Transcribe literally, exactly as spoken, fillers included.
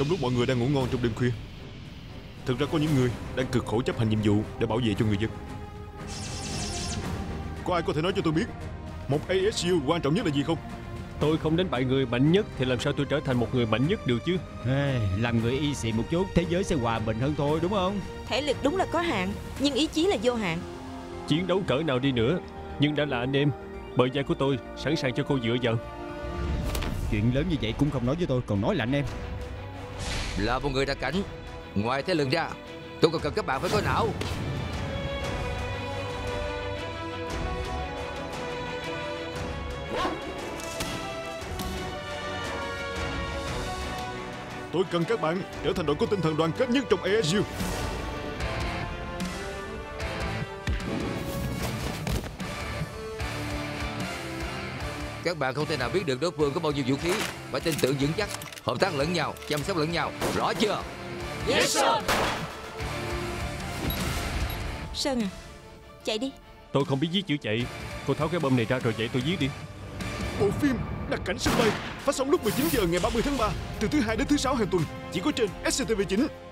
trong lúc mọi người đang ngủ ngon trong đêm khuya. Thực ra có những người đang cực khổ chấp hành nhiệm vụ để bảo vệ cho người dân. Có ai có thể nói cho tôi biết một a ét u quan trọng nhất là gì không? Tôi không đánh bại người mạnh nhất thì làm sao tôi trở thành một người mạnh nhất được chứ? Ê, làm người y xì một chút, thế giới sẽ hòa bình hơn thôi, đúng không? Thể lực đúng là có hạn, nhưng ý chí là vô hạn. Chiến đấu cỡ nào đi nữa, nhưng đã là anh em, bờ vai của tôi sẵn sàng cho cô dựa vào. Chuyện lớn như vậy cũng không nói với tôi, còn nói là anh em. Là một người đặc cảnh, ngoài thể lực ra, tôi còn cần các bạn phải có não. Tôi cần các bạn trở thành đội có tinh thần đoàn kết nhất trong a ét u. Các bạn không thể nào biết được đối phương có bao nhiêu vũ khí. Phải tin tưởng vững chắc, hợp tác lẫn nhau, chăm sóc lẫn nhau. Rõ chưa? Yes, sir. Sơn à, chạy đi. Tôi không biết viết chữ chạy. Cô tháo cái bom này ra rồi chạy tôi viết đi. Bộ phim Đặc cảnh sân bay phát sóng lúc mười chín giờ ngày ba mươi tháng ba, từ thứ hai đến thứ sáu hàng tuần, chỉ có trên S C T V chín.